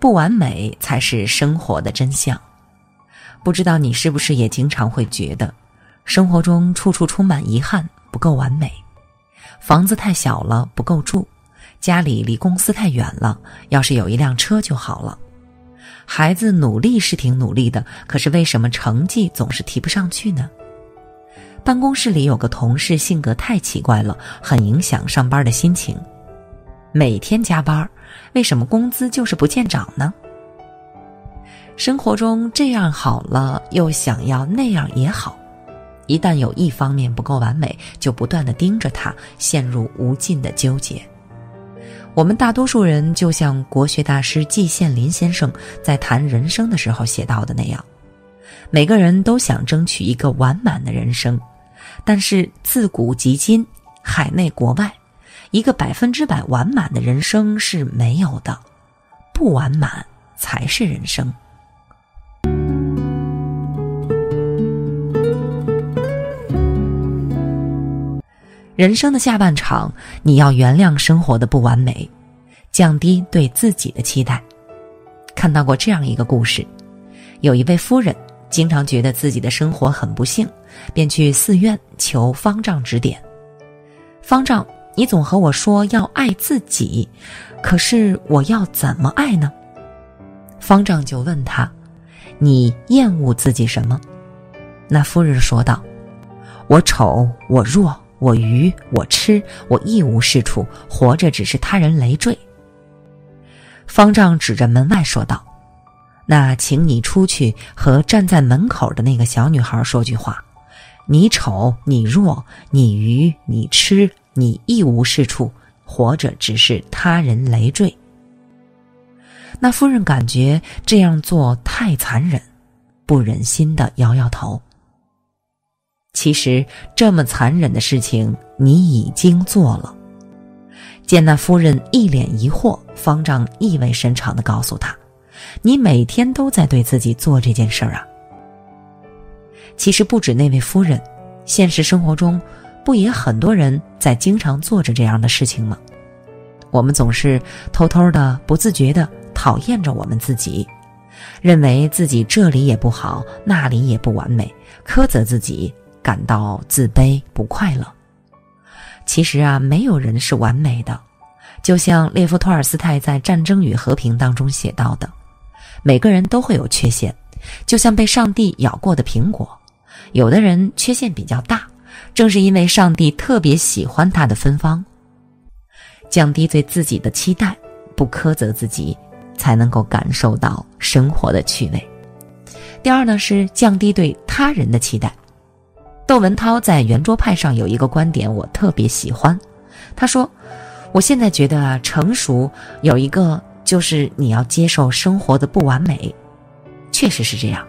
不完美才是生活的真相。不知道你是不是也经常会觉得，生活中处处充满遗憾，不够完美。房子太小了，不够住；家里离公司太远了，要是有一辆车就好了。孩子努力是挺努力的，可是为什么成绩总是提不上去呢？办公室里有个同事性格太奇怪了，很影响上班的心情。每天加班，为什么工资就是不见涨呢？生活中这样好了，又想要那样也好，一旦有一方面不够完美，就不断地盯着它，陷入无尽的纠结。我们大多数人就像国学大师季羡林先生在谈人生的时候写到的那样，每个人都想争取一个完满的人生，但是自古及今，海内国外，一个100%完满的人生是没有的，不完满才是人生。人生的下半场，你要原谅生活的不完美，降低对自己的期待。看到过这样一个故事，有一位夫人经常觉得自己的生活很不幸，便去寺院求方丈指点。方丈，你总和我说要爱自己，可是我要怎么爱呢？方丈就问他，你厌恶自己什么？那夫人说道，我丑，我弱，我愚，我痴，我一无是处，活着只是他人累赘。方丈指着门外说道，那请你出去和站在门口的那个小女孩说句话，你丑，你弱，你愚，你痴，你一无是处，活着只是他人累赘。那夫人感觉这样做太残忍，不忍心地摇摇头。其实这么残忍的事情你已经做了。见那夫人一脸疑惑，方丈意味深长地告诉她，你每天都在对自己做这件事啊。其实不止那位夫人，现实生活中不也很多人在经常做着这样的事情吗？我们总是偷偷的、不自觉的讨厌着我们自己，认为自己这里也不好，那里也不完美，苛责自己，感到自卑、不快乐。其实啊，没有人是完美的，就像列夫·托尔斯泰在《战争与和平》当中写到的，每个人都会有缺陷，就像被上帝咬过的苹果，有的人缺陷比较大，正是因为上帝特别喜欢他的芬芳。降低对自己的期待，不苛责自己，才能够感受到生活的趣味。第二呢，是降低对他人的期待。窦文涛在圆桌派上有一个观点我特别喜欢，他说，我现在觉得啊，成熟有一个就是你要接受生活的不完美。确实是这样，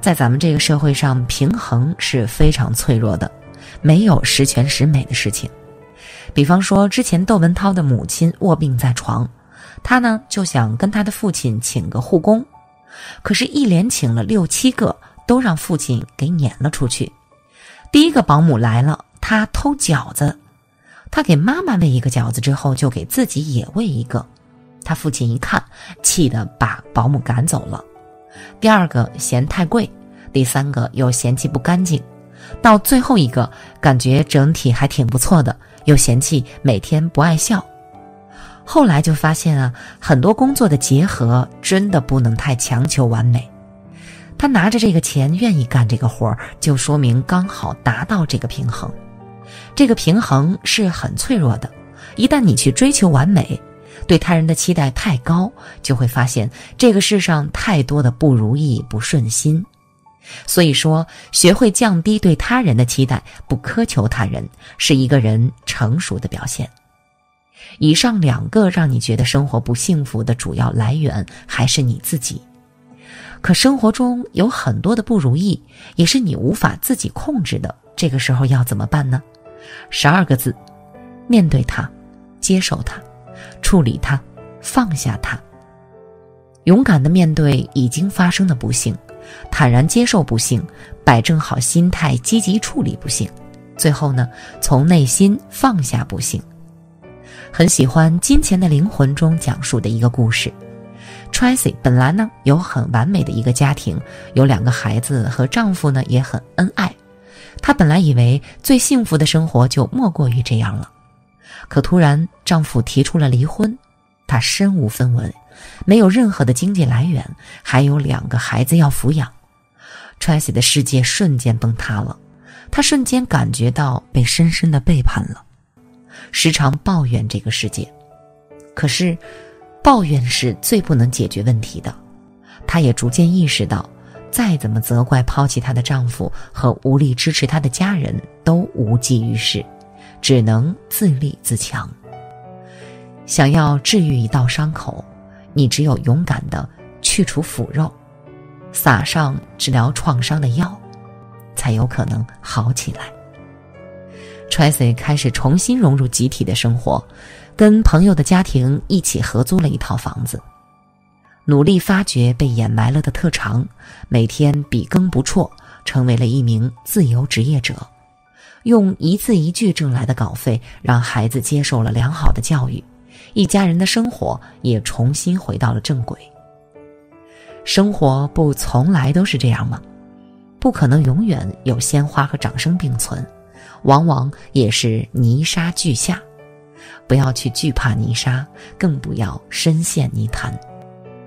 在咱们这个社会上，平衡是非常脆弱的，没有十全十美的事情。比方说之前窦文涛的母亲卧病在床，他呢就想跟他的父亲请个护工，可是一连请了6、7个，都让父亲给撵了出去。第一个保姆来了，他偷饺子，他给妈妈喂一个饺子之后，就给自己也喂一个，他父亲一看，气得把保姆赶走了。第二个嫌太贵，第三个又嫌弃不干净，到最后一个感觉整体还挺不错的，又嫌弃每天不爱笑。后来就发现啊，很多工作的结合真的不能太强求完美。他拿着这个钱愿意干这个活，就说明刚好达到这个平衡。这个平衡是很脆弱的，一旦你去追求完美，对他人的期待太高，就会发现这个世上太多的不如意、不顺心。所以说，学会降低对他人的期待，不苛求他人，是一个人成熟的表现。以上2个让你觉得生活不幸福的主要来源还是你自己。可生活中有很多的不如意，也是你无法自己控制的，这个时候要怎么办呢？12个字，面对它，接受它，处理它，放下它。勇敢地面对已经发生的不幸，坦然接受不幸，摆正好心态，积极处理不幸，最后呢，从内心放下不幸。很喜欢《金钱的灵魂》中讲述的一个故事， Tracy 本来呢有很完美的一个家庭，有2个孩子，和丈夫呢也很恩爱。她本来以为最幸福的生活就莫过于这样了，可突然丈夫提出了离婚，她身无分文，没有任何的经济来源，还有2个孩子要抚养。Tracy 的世界瞬间崩塌了，她瞬间感觉到被深深的背叛了，时常抱怨这个世界。可是抱怨是最不能解决问题的，她也逐渐意识到，再怎么责怪抛弃她的丈夫和无力支持她的家人都无济于事，只能自立自强。想要治愈一道伤口，你只有勇敢地去除腐肉，撒上治疗创伤的药，才有可能好起来。Tracy 开始重新融入集体的生活，跟朋友的家庭一起合租了一套房子，努力发掘被掩埋了的特长，每天笔耕不辍，成为了一名自由职业者，用一字一句挣来的稿费让孩子接受了良好的教育，一家人的生活也重新回到了正轨。生活不从来都是这样吗？不可能永远有鲜花和掌声并存，往往也是泥沙俱下。不要去惧怕泥沙，更不要深陷泥潭。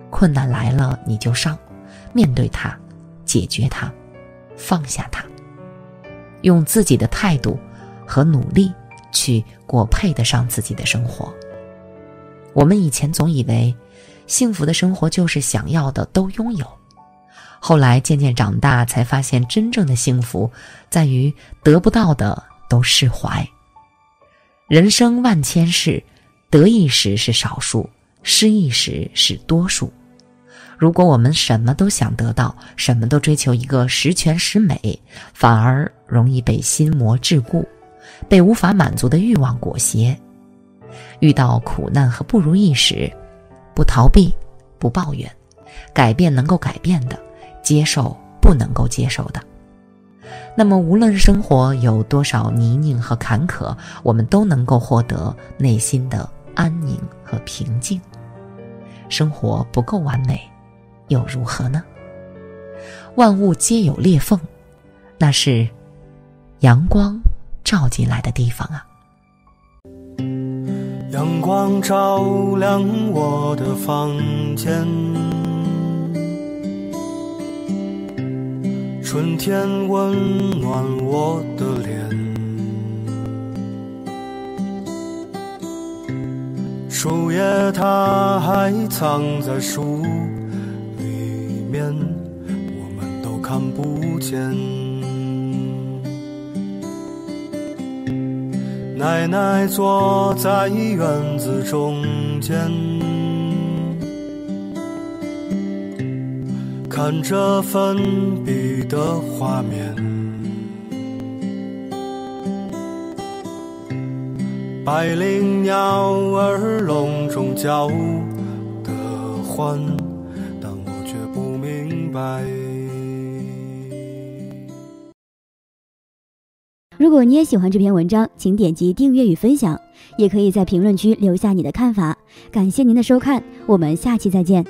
困难来了你就上，面对它，解决它，放下它，用自己的态度和努力去过配得上自己的生活。我们以前总以为幸福的生活就是想要的都拥有，后来渐渐长大才发现，真正的幸福在于得不到的都释怀。人生万千事，得意时是少数，失意时是多数。如果我们什么都想得到，什么都追求一个十全十美，反而容易被心魔桎梏，被无法满足的欲望裹挟。遇到苦难和不如意时，不逃避，不抱怨，改变能够改变的，接受不能够接受的。那么无论生活有多少泥泞和坎坷，我们都能够获得内心的安宁和平静。生活不够完美又如何呢？万物皆有裂缝，那是阳光照进来的地方啊。阳光照亮我的房间，春天温暖我的脸，树叶它还藏在书里面，我们都看不见。奶奶坐在院子中间，看着粉笔的画面，百灵鸟儿笼中叫得欢，但我却不明白。如果你也喜欢这篇文章，请点击订阅与分享，也可以在评论区留下你的看法。感谢您的收看，我们下期再见。